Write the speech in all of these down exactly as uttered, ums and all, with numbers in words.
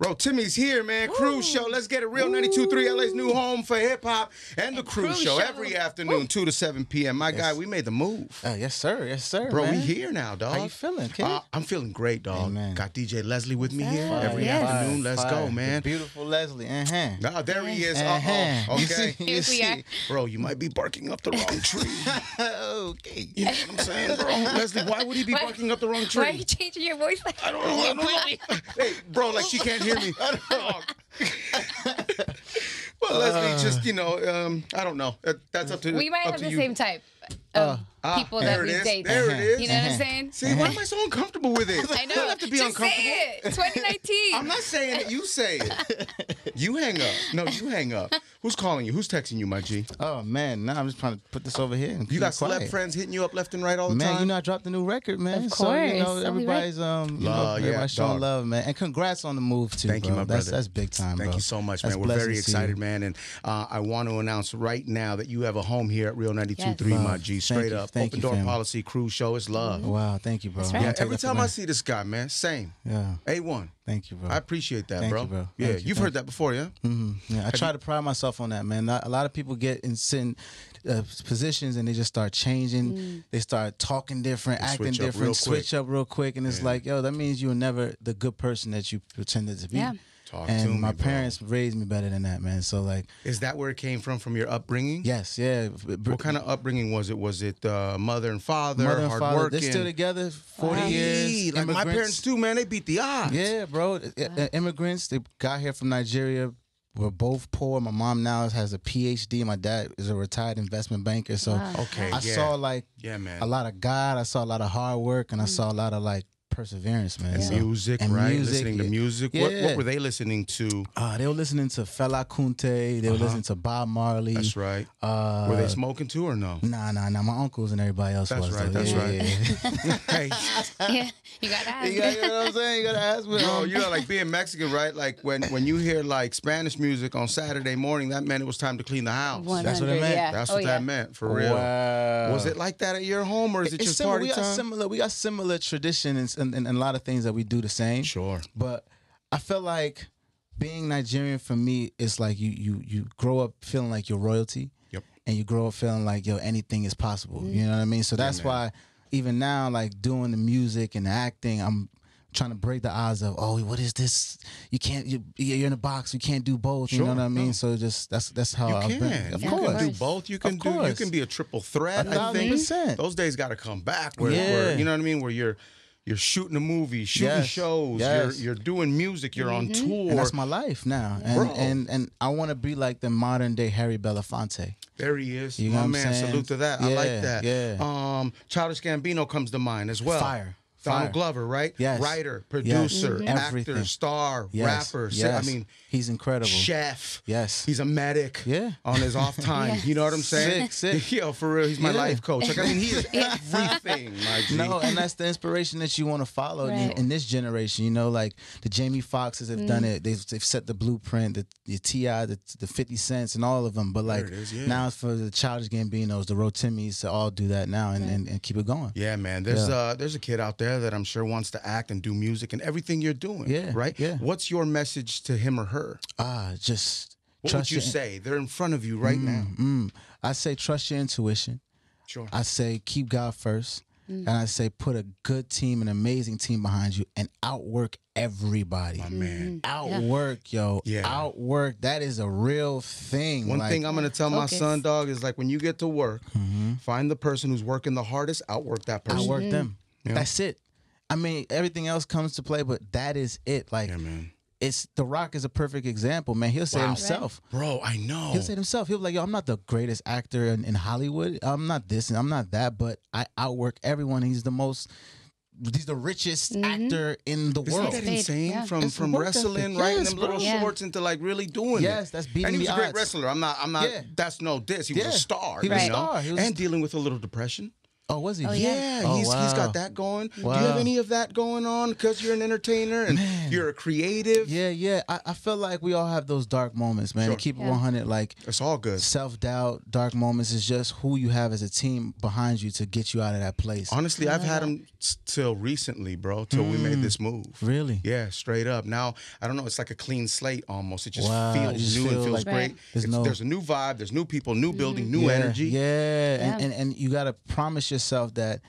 Rotimi's here, man. Ooh. Cruz Show. Let's get it. Real ninety-two point three L A's new home for hip-hop and the and Cruz, Cruz Show. Show. Every afternoon, Ooh. two to seven p m My yes. guy, we made the move. Uh, yes, sir. Yes, sir, Bro, man. we here now, dog. How you feeling, kid? Uh, I'm feeling great, dog. Amen. Got D J Leslie with me Fire. here. Every yes. afternoon. Let's Fire. go, man. The beautiful Leslie. Uh-huh. Oh, there he is. Uh-huh. Uh-oh. Okay. You see, you see. Bro, you might be barking up the wrong tree. Okay. You know what I'm saying, bro? Leslie, why would he be why, barking up the wrong tree? Why are you changing your voice like that? I don't know. I don't know. Hey, bro, like she can't hear me. well, uh, Leslie, just, you know, um, I don't know. That's up to, we might up have to the you. same type of uh, people ah, that we is, date. There it is. You know uh-huh. what I'm saying? See, uh-huh. why am I so uncomfortable with it? I know. You don't have to be just uncomfortable. Say it. twenty nineteen. I'm not saying it. You say it. You hang up. No, you hang up. Who's calling you? Who's texting you, my G? Oh, man. Nah, I'm just trying to put this over here. And you got quiet. celeb friends hitting you up left and right all the man, time? Man, you know, I dropped the new record, man. Of course. So, you know, everybody's, um, you love, know, everybody's yeah, showing love, man. And congrats on the move, too. Thank bro. you, my that's, brother. That's big time, Thank bro. you so much, that's man. We're very excited, man. And uh, I want to announce right now that you have a home here at Real ninety-two point three, yes. my G. Straight Thank up. Thank Open you, door family. policy, Cruz Show. It's love. Wow. Thank you, bro. Right. Yeah, every time I see this guy, man, same. Yeah. A one. Thank you, bro. I appreciate that, Thank bro. You, bro. Yeah, Thank you've you. heard that before, yeah? Mm-hmm. Yeah, I Have try you? to pride myself on that, man. A lot of people get in sin, uh, positions and they just start changing. Mm. They start talking different, they acting switch different, switch up real quick. And it's yeah. like, yo, that means you were never the good person that you pretended to be. Yeah. Talk and to my me, parents bro. raised me better than that, man. So like, is that where it came from? From your upbringing? Yes, yeah. What kind of upbringing was it? Was it uh, mother and father? Mother and hard father. Working? They're still together forty wow. years. Like immigrants. My parents too, man. They beat the odds. Yeah, bro. Wow. Immigrants. They got here from Nigeria. We're both poor. My mom now has a P H D. My dad is a retired investment banker. So wow. okay, I yeah. saw like yeah, man. a lot of God. I saw a lot of hard work, and I saw a lot of like. perseverance, man. And so, music, and right? Music, listening to music. Yeah. What, what were they listening to? Uh, they were listening to Fela Kunte. They were uh-huh. listening to Bob Marley. That's right. Uh, were they smoking too or no? Nah, nah, nah. My uncles and everybody else that's was. Right, that's yeah, right. That's yeah, right. Yeah. Hey. Yeah, you gotta ask. You gotta, you know what I'm saying? You gotta ask me. Bro, you know, like being Mexican, right? Like when, when you hear like Spanish music on Saturday morning, that meant it was time to clean the house. That's what it meant. Yeah. That's oh, what yeah. that meant, for real. Wow. Was it like that at your home or is it it's just similar, party we time? Got similar, we got similar tradition and And, and, and a lot of things that we do the same. Sure. But I feel like being Nigerian for me is like you you you grow up feeling like you're royalty. Yep. And you grow up feeling like yo anything is possible. Mm. You know what I mean? So that's yeah, why even now like doing the music and the acting, I'm trying to break the odds of oh what is this? You can't you, you're in a box. You can't do both. Sure. You know what I mean? No. So just that's that's how you can. I've been. Of you course. can do both. You can do. You can be a triple threat. I think one hundred percent. Those days got to come back. Where, yeah. where you know what I mean? Where you're. You're shooting a movie, shooting yes, shows, yes. You're, you're doing music, you're mm-hmm. on tour. And that's my life now. And Bro. and, and I want to be like the modern day Harry Belafonte. There he is. You know my what man, saying? Salute to that. Yeah, I like that. Yeah. Um, Childish Gambino comes to mind as well. Fire. Donald Fire. Glover, right? Yes. Writer, producer, yes. actor, Everything. star, yes. rapper. Yes. I mean, he's incredible. Chef. Yes. He's a medic. Yeah. On his off time. Yes. You know what I'm saying? Sick, sick. Yo, for real, he's my yeah. life coach. Like, I mean, he is everything, my G. No, and that's the inspiration that you want to follow right. in, in this generation. You know, like the Jamie Foxes have mm. done it. They've, they've set the blueprint, the, the T I, the, the fifty cents, and all of them. But like it is, yeah. now it's for the Childish Gambinos, the Rotimis to all do that now and, right. and, and keep it going. Yeah, man. There's yeah. uh, there's a kid out there that I'm sure wants to act and do music and everything you're doing, yeah, right? Yeah. What's your message to him or her? Ah, uh, just what would you say? They're in front of you right mm, now. Mm. I say trust your intuition. Sure. I say keep God first, mm. and I say put a good team, an amazing team behind you, and outwork everybody. My man, mm. outwork, yeah. yo, yeah. outwork. That is a real thing. One like, thing I'm gonna tell my okay. son, dog, is like when you get to work, mm-hmm. find the person who's working the hardest, outwork that person. Outwork mm-hmm. them. Yeah. That's it. I mean, everything else comes to play, but that is it. Like, yeah, man. It's The Rock is a perfect example, man. He'll say wow. it himself. Right. Bro, I know. He'll say it himself. He'll be like, yo, I'm not the greatest actor in, in Hollywood. I'm not this and I'm not that, but I outwork everyone. He's the most... He's the richest mm-hmm. actor in the Isn't world. Isn't that insane? Yeah. From it's from wrestling, right? Yes, and them little yeah. shorts into like really doing yes, it. Yes, that's beating And he was the a great odds. wrestler. I'm not. I'm not. Yeah. That's no diss. He yeah. was a star. He was right. a star. He was and dealing with a little depression. Oh, was he? Oh, yeah, yeah. Oh, he's, wow. he's got that going. Wow. Do you have any of that going on? Because you're an entertainer and man. you're a creative. Yeah, yeah. I, I feel like we all have those dark moments, man. Sure. Keep yeah. it one hundred. Like, it's all good. Self-doubt, dark moments is just who you have as a team behind you to get you out of that place. Honestly, yeah. I've had them till recently, bro, till mm. we made this move. Really? Yeah, straight up. Now, I don't know. It's like a clean slate almost. It just wow. feels just new feel and feels like great. There's, no... there's a new vibe. There's new people, new building, mm. new yeah, energy. Yeah. yeah. And, and, and you got to promise yourself that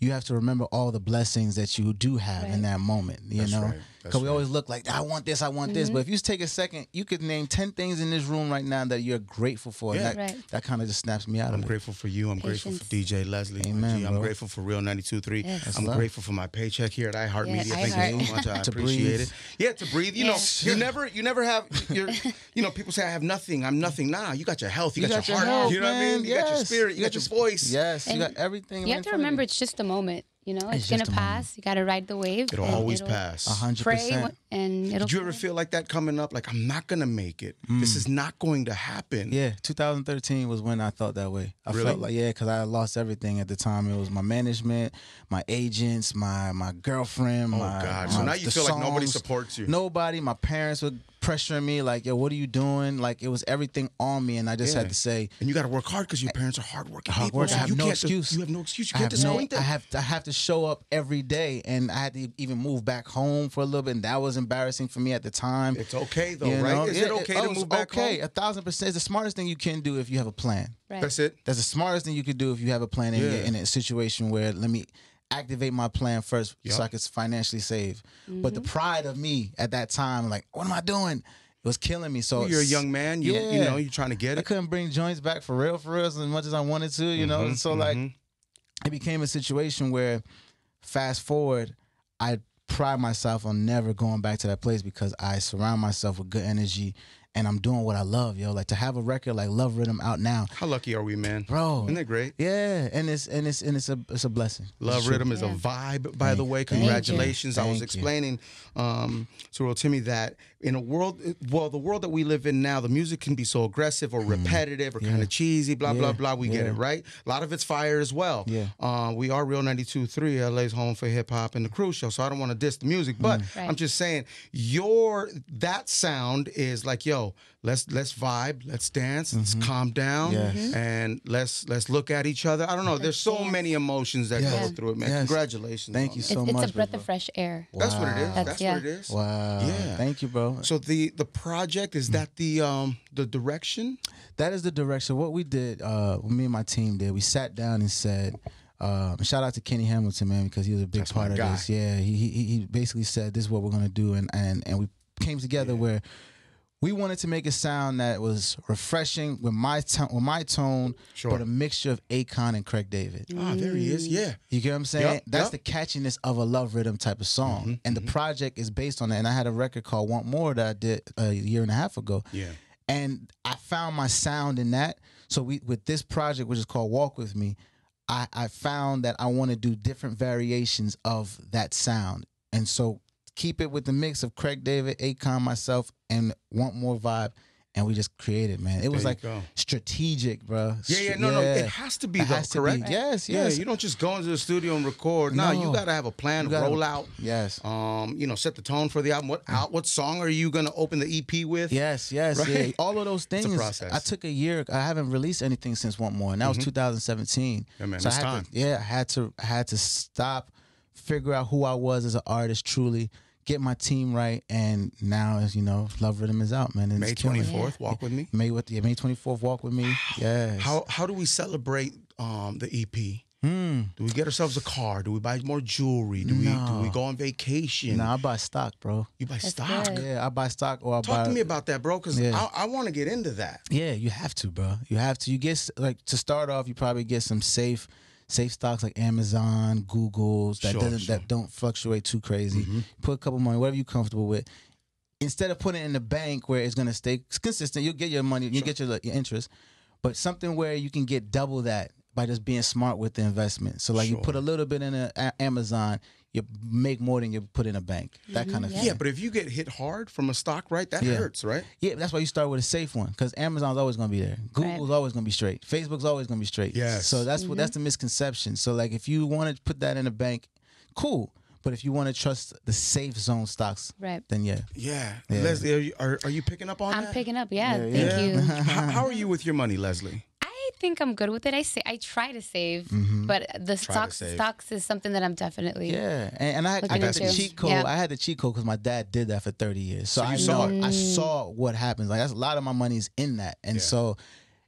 you have to remember all the blessings that you do have right. in that moment, you That's know? Because right. we right. always look like, I want this, I want mm-hmm. this. But if you just take a second, you could name ten things in this room right now that you're grateful for. Yeah. That, right. that kind of just snaps me out I'm of it. I'm grateful for you. I'm Patience. grateful for D J Leslie. Amen, I'm bro. grateful for Real ninety-two point three. Yes. I'm love. grateful for my paycheck here at iHeartMedia. Yes, Thank I you so much. I appreciate breathe. it. Yeah, to breathe. You yes. know, you never you never have, you're, you know, people say, I have nothing. I'm nothing. Nah, you got your health. You, you got, got your heart. Health, you know man. what I mean? You yes. got your spirit. You got your voice. Yes, you got everything. You have to remember it's just a moment, you know. It's, it's gonna pass. You gotta ride the wave. It'll always it'll pass. A hundred percent. And it'll. Did you ever feel like that coming up? Like, I'm not gonna make it. Mm. This is not going to happen. Yeah, two thousand thirteen was when I felt that way. I really? felt like yeah, because I lost everything at the time. It was my management, my agents, my my girlfriend. Oh my, God! So my, now you feel songs. like nobody supports you. Nobody. My parents would. pressuring me, like, yo, what are you doing? Like, it was everything on me, and I just yeah. had to say. And you got to work hard because your parents are hardworking. Hard work. I have you no excuse. To, you have no excuse. You I can't disappoint no, them. I have, to, I have to show up every day, and I had to even move back home for a little bit, and that was embarrassing for me at the time. It's okay, though, you right? Know? Is it, it okay it, to oh, move back okay. home? Okay, a thousand percent. It's the smartest thing you can do if you have a plan. Right. That's it. That's the smartest thing you could do if you have a plan and yeah. you're in a situation where, let me activate my plan first yep. so I could financially save. Mm-hmm. But the pride of me at that time, like, what am I doing? It was killing me. So you're a young man. You, yeah. you know, you're trying to get it. I couldn't bring joints back for real, for real, as much as I wanted to, you mm-hmm, know? And so, mm-hmm. like, it became a situation where, fast forward, I pride myself on never going back to that place because I surround myself with good energy and I'm doing what I love, yo. Like, to have a record like Love Riddim out now. How lucky are we, man? Bro. Isn't that great? Yeah, and it's and it's and it's a it's a blessing. Love Riddim is yeah. a vibe, by Thank the way. Congratulations. Thank I was explaining um, to Rotimi that in a world, well, the world that we live in now, the music can be so aggressive or repetitive or yeah. kind of cheesy, blah, yeah. blah, blah. We yeah. get it, right? A lot of it's fire as well. Yeah. Uh, we are Real ninety-two point three, L A's home for hip hop and the Cruz Show, so I don't want to diss the music, but mm. right. I'm just saying your that sound is like, yo, let's let's vibe, let's dance, mm-hmm. let's calm down, yes. and let's let's look at each other. I don't know. Let's There's so dance. many emotions that yes. go through it, man. Yes. Congratulations. Thank you so it's, much. It's a breath bro. of fresh air. Wow. That's what it is. That's, That's yeah. what it is. Wow. Yeah. Thank you, bro. So the the project is that the um the direction? That is the direction. What we did, uh, what me and my team did, we sat down and said. Uh, shout out to Kenny Hamilton, man, because he was a big That's part of guy. this. Yeah. He, he he basically said this is what we're gonna do, and and and we came together yeah. where. We wanted to make a sound that was refreshing with my tone, with my tone, sure. but a mixture of Akon and Craig David. Ah, there he is, yeah. You get what I'm saying? Yep, That's yep. the catchiness of a Love Riddim type of song, mm-hmm, and mm-hmm. the project is based on that. And I had a record called Want More that I did a year and a half ago. Yeah, and I found my sound in that. So we with this project, which is called Walk With Me, I, I found that I want to do different variations of that sound, and so. Keep it with the mix of Craig David, Akon, myself, and Want More vibe, and we just created, man. It was like go. strategic, bro. Yeah, yeah, no, yeah. no, it has to be, it though, correct? Be. Yes, yes. Yeah, you don't just go into the studio and record. No, no you got to have a plan, gotta, roll out. Yes. Um, you know, set the tone for the album. What out, What song are you gonna open the E P with? Yes, yes, right? yeah. All of those things. It's a process. I took a year. I haven't released anything since Want More, and that mm-hmm. was two thousand seventeen. Yeah, man, so it's I had time. To, yeah, I had to, I had to stop, figure out who I was as an artist, truly. Get my team right, and now, as you know, Love Riddim is out, man. It's May twenty-fourth, Walk With Me. May with yeah, May twenty-fourth, Walk With Me. Yes. How how do we celebrate um, the E P? Mm. Do we get ourselves a car? Do we buy more jewelry? Do no. we do we go on vacation? No, nah, I buy stock, bro. You buy That's stock? Good. Yeah, I buy stock or I Talk buy. Talk to me about that, bro, because yeah. I, I want to get into that. Yeah, you have to, bro. You have to. You get like to start off. You probably get some safe. Safe stocks like Amazon, Google's that sure, doesn't sure. that don't fluctuate too crazy. Mm-hmm. Put a couple money, whatever you're comfortable with. Instead of putting it in the bank where it's gonna stay consistent, you'll get your money, you sure. get your, your interest, but something where you can get double that by just being smart with the investment. So like sure. you put a little bit in a, Amazon, you make more than you put in a bank, that mm-hmm. kind of yeah. thing. Yeah, but if you get hit hard from a stock, right, that yeah. hurts, right? Yeah, that's why you start with a safe one, because Amazon's always going to be there. Google's right. always going to be straight. Facebook's always going to be straight. Yes. So that's mm-hmm. what that's the misconception. So like if you want to put that in a bank, cool. But if you want to trust the safe zone stocks, right. then yeah. Yeah. yeah. Leslie, are you, are, are you picking up on I'm that? I'm picking up, yeah. yeah thank yeah. you. how, how are you with your money, Leslie? I think I'm good with it. I say I try to save, mm-hmm. but the stocks stocks is something that I'm definitely yeah. And, and I, I got the cheat code. Yeah. I had the cheat code because my dad did that for thirty years, so, so I saw know, it. I saw what happens. Like that's a lot of my money's in that, and yeah. so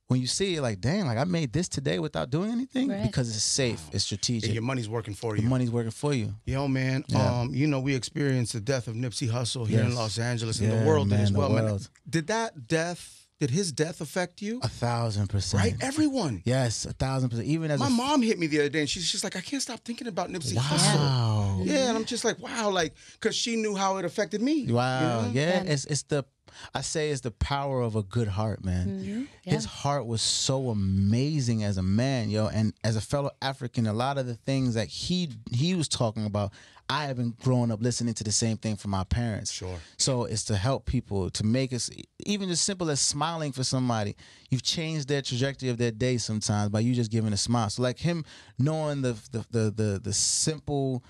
when you see it, like dang, like I made this today without doing anything right. because it's safe, wow. it's strategic. And your money's working for you. Your money's working for you. Yo, man. Yeah. Um, you know we experienced the death of Nipsey Hussle here yes. in Los Angeles and yeah, the world man, did as well. Man, did that death? Did his death affect you? A thousand percent. Right? Everyone. Yes, a thousand percent. Even as my mom hit me the other day, and she's just like, I can't stop thinking about Nipsey wow. Hussle. Yeah, and I'm just like, wow, like, because she knew how it affected me. Wow. You know? Yeah, it's it's the, I say it's the power of a good heart, man. Mm-hmm. yeah. His heart was so amazing as a man, yo, and as a fellow African, a lot of the things that he he was talking about, I have been growing up listening to the same thing from my parents. Sure. So it's to help people, to make us, even as simple as smiling for somebody, you've changed their trajectory of their day sometimes by you just giving a smile. So like him knowing the the the the, the simple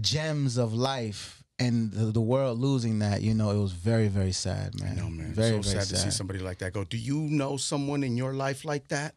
gems of life and the, the world losing that, you know, it was very, very sad, man. No, man. Very, so very sad, sad to see somebody like that go. Do you know someone in your life like that?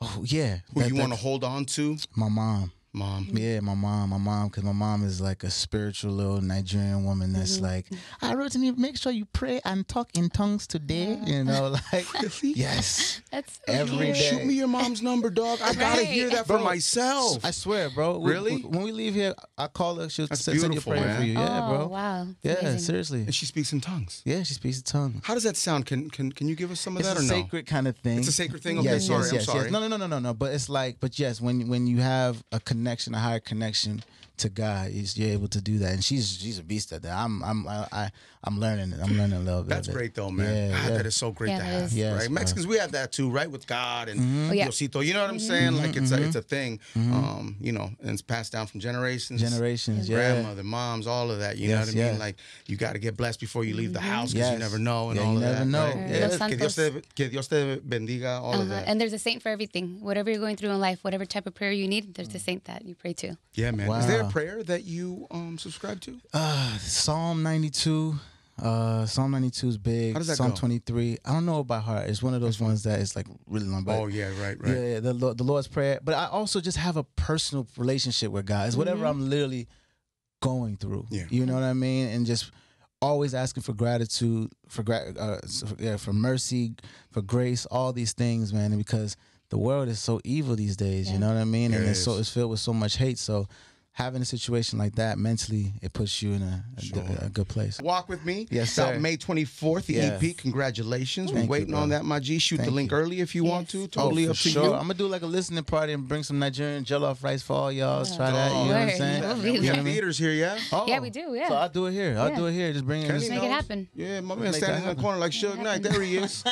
Oh, yeah. Who that, you want to hold on to? My mom. Mom. Yeah, my mom. My mom, because my mom is like a spiritual little Nigerian woman that's mm-hmm. like, I wrote to me, make sure you pray and talk in tongues today. Yeah. You know, like, yes. That's so every day. Shoot me your mom's number, dog. I right. got to hear that bro, for myself. I swear, bro. Really? We, we, when we leave here, I call her. She'll that's send beautiful, a prayer man. For you. Yeah, oh, bro. wow. Yeah, amazing. Seriously. And she speaks in tongues. Yeah, she speaks in tongues. How does that sound? Can can, can you give us some of it's that or no? It's a sacred kind of thing. It's a sacred thing? Okay, yes, sorry. Yes, I'm yes, sorry. Yes. No, no, no, no, no, no. But it's like, but yes, when, when you have a connection, Connection, a higher connection to God, is you're able to do that, and she's she's a beast at that. I'm I'm I, I I'm learning it. I'm learning a little bit. That's great though, man. Yeah, God, yeah. That is so great yeah, to have. Yes, right, Mexicans, we have that too, right? With God and mm-hmm. oh, yeah. Diosito. You know what I'm saying? Mm-hmm, like it's mm-hmm. a, it's a thing. Mm-hmm. Um, you know, and it's passed down from generations, generations, yeah. grandmother, moms, all of that. You yes, know what I mean? Yeah. Like you got to get blessed before you leave mm-hmm. the house because yes. you never know and yeah, all you of never that. Know. Right? Yeah. Yeah. Que Dios te, que Dios te bendiga, all uh-huh. of that. And there's a saint for everything. Whatever you're going through in life, whatever type of prayer you need, there's a saint that you pray to. Yeah, man. Wow. Is there a prayer that you um, subscribe to? Uh, Psalm ninety-two. Uh, Psalm ninety-two is big. How does that Psalm go? twenty-three. I don't know it by heart. It's one of those ones that is like really long. But oh, yeah, right, right. Yeah, the, the Lord's Prayer. But I also just have a personal relationship with God. It's whatever mm-hmm. I'm literally going through. Yeah. You know what I mean? And just always asking for gratitude, for, gra uh, for, yeah, for mercy, for grace, all these things, man. And because the world is so evil these days, yeah. you know what I mean? It and it's, so, it's filled with so much hate. So having a situation like that mentally, it puts you in a, a, sure. a, a good place. Walk With Me. Yes, sir. Out May twenty-fourth, the yes. E P. Congratulations. Thank We're waiting you, on that, my G. Shoot Thank the link you. Early if you yes. want to. Totally oh, up to sure. you. I'm going to do like a listening party and bring some Nigerian jollof rice for all y'all. Yeah. Try that. You oh, know word. What I'm saying? Yeah, we have theaters here, yeah? Oh. Yeah, we do, yeah. So I'll do it here. I'll yeah. do it here. Just bring it. Just make it happen. Yeah, my man standing in the corner like Suge Knight. There he is.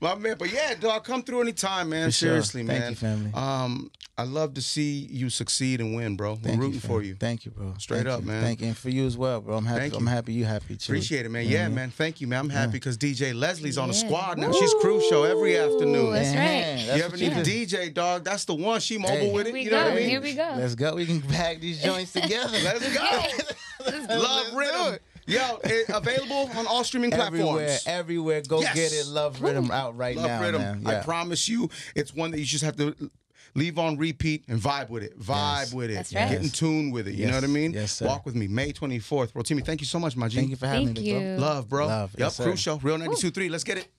My man. But yeah, dog, come through anytime, man. For Seriously, sure. man. Thank you, family. Um, I love to see you succeed and win, bro. We're rooting for you. Thank you, bro. Straight up, man. Thank you. And for you as well, bro. I'm happy. I'm happy you happy too. Appreciate it, man. Yeah, man. Thank you, man. I'm happy because D J Leslie's on a squad now. She's Cruz Show every afternoon. That's right. You ever need a D J, dog? That's the one. She mobile with it. You know what I mean? Here we go. Let's go. We can pack these joints together. Let's go. Love Riddim. Yo, it, available on all streaming everywhere, platforms. Everywhere, everywhere. Go yes. get it. Love Riddim out right Love now, Riddim. Man. Yeah. I promise you, it's one that you just have to leave on repeat and vibe with it. Vibe yes. with it. That's right. Get in tune with it. You yes. know what I mean? Yes, sir. Walk With Me, May twenty-fourth. Rotimi, thank you so much, my G. Thank you for having thank me, you. Bro. Love, bro. Love. Yep, yes, Cruz Show, Real ninety-two point three. Let's get it.